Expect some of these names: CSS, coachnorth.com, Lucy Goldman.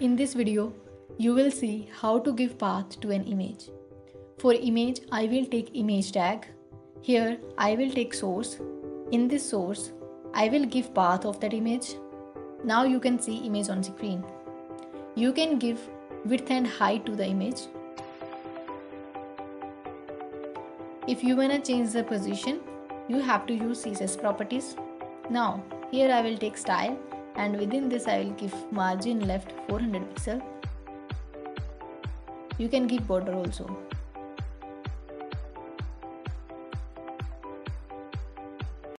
In this video, you will see how to give path to an image. For image, I will take image tag. Here, I will take source. In this source, I will give path of that image. Now you can see image on screen. You can give width and height to the image. If you wanna change the position, you have to use CSS properties. Now, here I will take style, and within this I will give margin left 400 pixel. You can give border also.